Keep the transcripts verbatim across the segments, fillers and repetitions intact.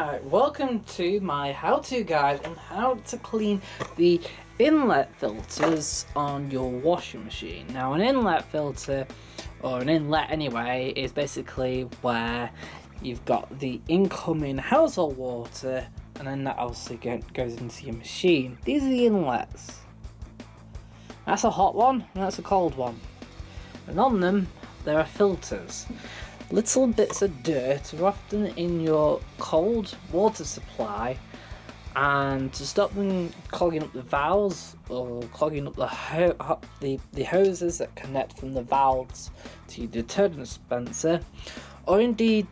Alright, welcome to my how-to guide on how to clean the inlet filters on your washing machine. Now, an inlet filter, or an inlet anyway, is basically where you've got the incoming household water and then that also goes into your machine. These are the inlets. That's a hot one and that's a cold one. And on them, there are filters. Little bits of dirt are often in your cold water supply, and to stop them clogging up the valves or clogging up the ho the, the hoses that connect from the valves to your detergent dispenser, or indeed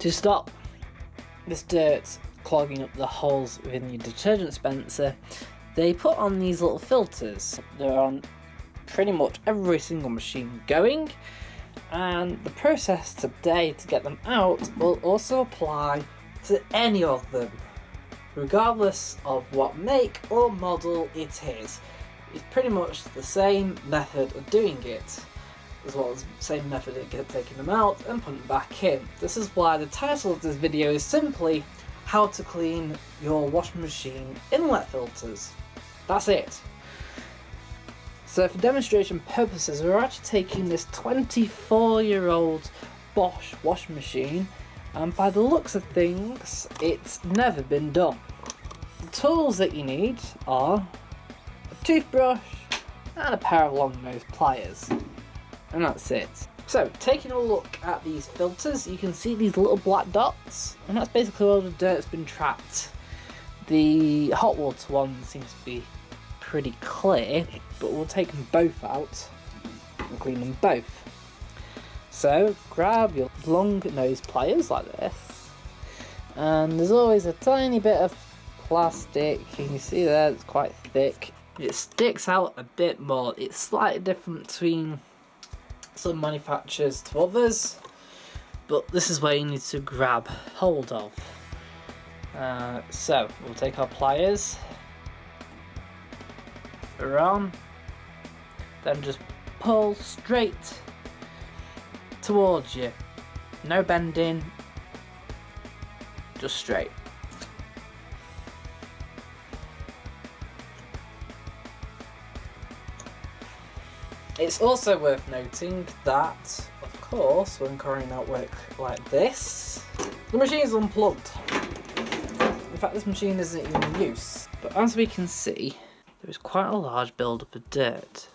to stop this dirt clogging up the holes within your detergent dispenser, they put on these little filters. They're on pretty much every single machine going. And the process today to get them out will also apply to any of them, regardless of what make or model it is. It's pretty much the same method of doing it, as well as the same method of taking them out and putting them back in. This is why the title of this video is simply how to clean your washing machine inlet filters. That's it. So for demonstration purposes, we're actually taking this twenty-four year old Bosch washing machine, and by the looks of things, it's never been done. The tools that you need are a toothbrush and a pair of long nose pliers, and that's it. So taking a look at these filters, you can see these little black dots, and that's basically where the dirt's been trapped. The hot water one seems to be pretty clear, but we'll take them both out and clean them both. So grab your long nose pliers like this, and there's always a tiny bit of plastic. Can you see there? It's quite thick. It sticks out a bit more. It's slightly different between some manufacturers to others, but this is where you need to grab hold of. Uh, so we'll take our pliers around, then just pull straight towards you, no bending, just straight. It's also worth noting that, of course, when carrying out work like this, the machine is unplugged. In fact, this machine isn't even in use, but as we can see, there is quite a large build-up of dirt.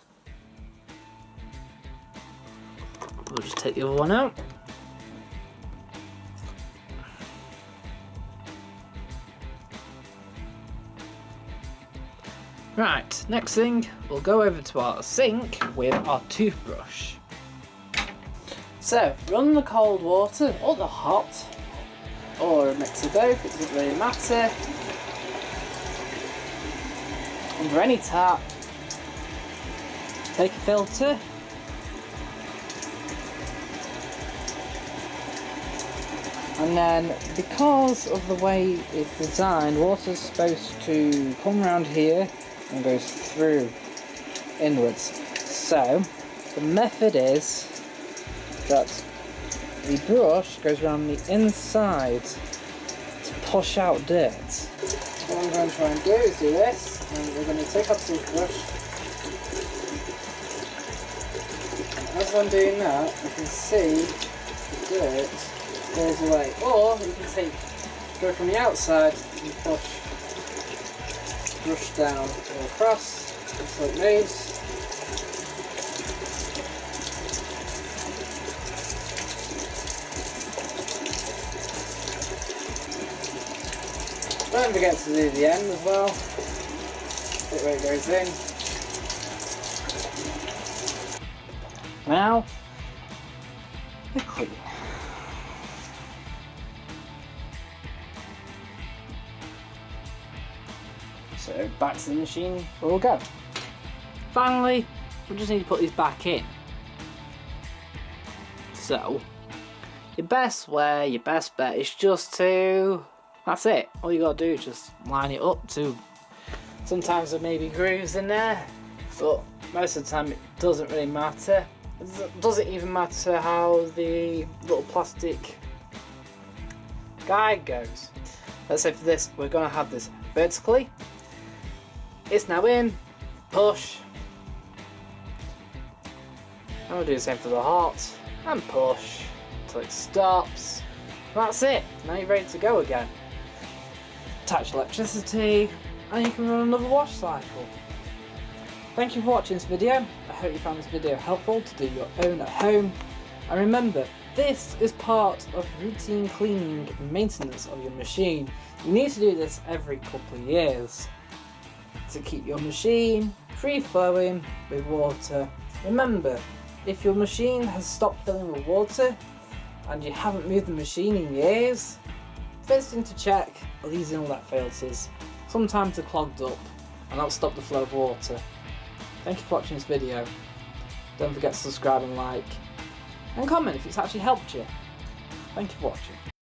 We'll just take the other one out. Right, next thing, we'll go over to our sink with our toothbrush. So, run the cold water, or the hot, or a mix of both, it doesn't really matter. Under any tap, take a filter, and then because of the way it's designed, water's supposed to come around here and goes through inwards. So the method is that the brush goes around the inside to push out dirt. What I'm going to try and do is do this, and we're going to take our toothbrush. As I'm doing that, you can see the dirt goes away, or you can take, go from the outside and push, brush down or across, just like these. Don't forget to do the end as well, that way it goes in. Now, we're clean. So back to the machine, we'll all go. Finally, we just need to put these back in. So, your best way, your best bet is just to, that's it, all you gotta do is just line it up to, sometimes there may be grooves in there, but most of the time it doesn't really matter. It doesn't even matter how the little plastic guide goes. Let's say for this, we're going to have this vertically. It's now in, push. And we'll do the same for the heart, and push until it stops. That's it, now you're ready to go again. Attach electricity, and you can run another wash cycle. Thank you for watching this video. I hope you found this video helpful to do your own at home. And remember, this is part of routine cleaning and maintenance of your machine. You need to do this every couple of years to keep your machine free flowing with water. Remember, if your machine has stopped filling with water and you haven't moved the machine in years, visiting to check are these inlet filters. Sometimes they're clogged up and that'll stop the flow of water. Thank you for watching this video. Don't forget to subscribe and like, and comment if it's actually helped you. Thank you for watching.